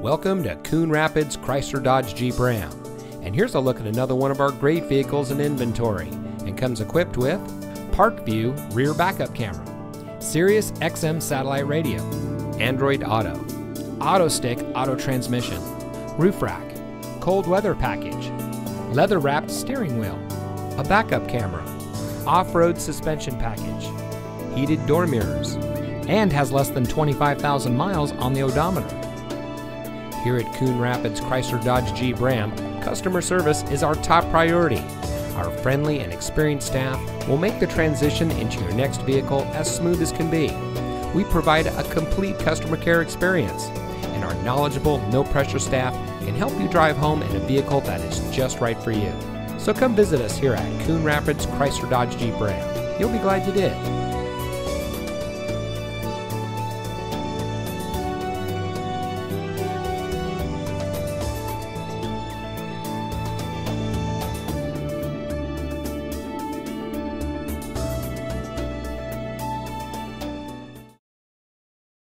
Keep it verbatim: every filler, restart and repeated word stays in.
Welcome to Coon Rapids Chrysler Dodge Jeep Ram, and here's a look at another one of our great vehicles in inventory, and comes equipped with Parkview rear backup camera, Sirius X M satellite radio, Android Auto, Autostick auto transmission, roof rack, cold weather package, leather wrapped steering wheel, a backup camera, off-road suspension package, heated door mirrors, and has less than twenty-five thousand miles on the odometer. Here at Coon Rapids Chrysler Dodge Jeep Ram, customer service is our top priority. Our friendly and experienced staff will make the transition into your next vehicle as smooth as can be. We provide a complete customer care experience, and our knowledgeable, no-pressure staff can help you drive home in a vehicle that is just right for you. So come visit us here at Coon Rapids Chrysler Dodge Jeep Ram. You'll be glad you did.